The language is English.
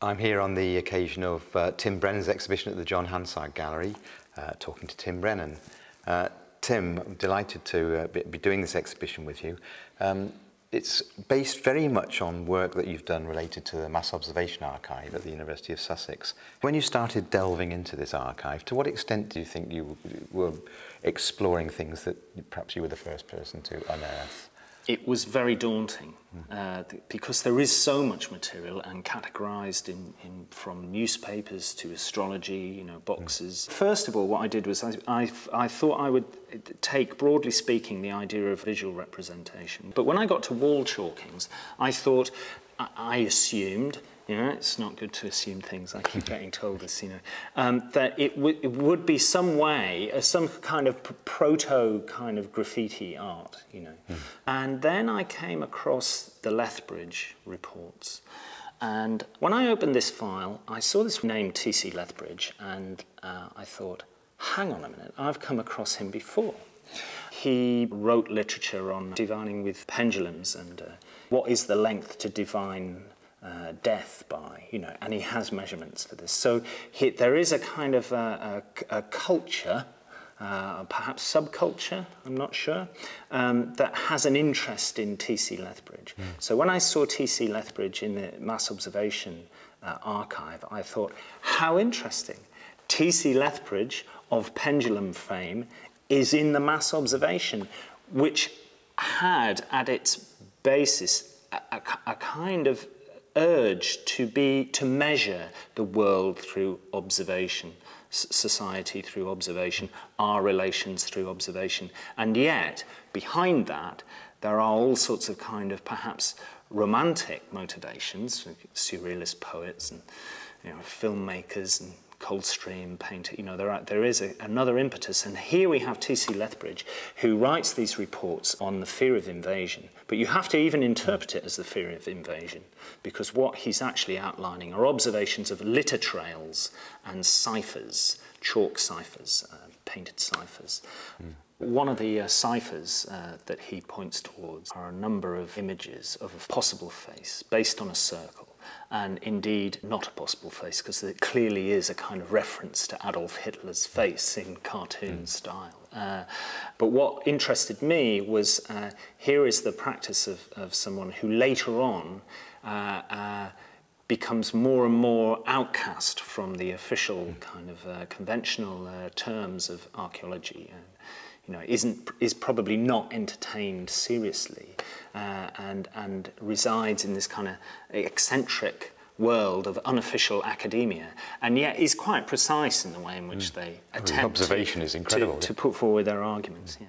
I'm here on the occasion of Tim Brennan's exhibition at the John Hansard Gallery, talking to Tim Brennan. Tim, I'm delighted to be doing this exhibition with you. It's based very much on work that you've done related to the Mass Observation Archive at the University of Sussex. When you started delving into this archive, to what extent do you think you were exploring things that perhaps you were the first person to unearth? It was very daunting, because there is so much material and categorised in, from newspapers to astrology, you know, boxes. First of all, what I did was I thought I would take, broadly speaking, the idea of visual representation. But when I got to wall chalkings, I thought, I assumed, you know, it's not good to assume things, I keep getting told this, you know, that it would be some way, some kind of proto kind of graffiti art, you know. And then I came across the Lethbridge reports. And when I opened this file, I saw this name T.C. Lethbridge, and I thought, hang on a minute, I've come across him before. He wrote literature on divining with pendulums and what is the length to divine death by, you know, and he has measurements for this. So there is a kind of a culture, perhaps subculture, I'm not sure, that has an interest in T.C. Lethbridge. So when I saw T.C. Lethbridge in the Mass Observation Archive, I thought, how interesting. T.C. Lethbridge of pendulum fame is in the Mass Observation, which had at its basis a kind of urge to measure the world through observation, society through observation, our relations through observation. And yet, behind that, there are all sorts of kind of perhaps romantic motivations, surrealist poets and, you know, filmmakers and Coldstream painter, you know, there is another impetus. And here we have T.C. Lethbridge, who writes these reports on the fear of invasion. But you have to even interpret it as the fear of invasion, because what he's actually outlining are observations of litter trails and ciphers, chalk ciphers, painted ciphers. One of the ciphers that he points towards are a number of images of a possible face based on a circle. And indeed not a possible face, because it clearly is a kind of reference to Adolf Hitler's face in cartoon style. But what interested me was here is the practice of someone who later on becomes more and more outcast from the official kind of conventional terms of archaeology. You know, is probably not entertained seriously, and resides in this kind of eccentric world of unofficial academia, and yet is quite precise in the way in which they attempt. Observation is incredible, to put forward their arguments. Yeah.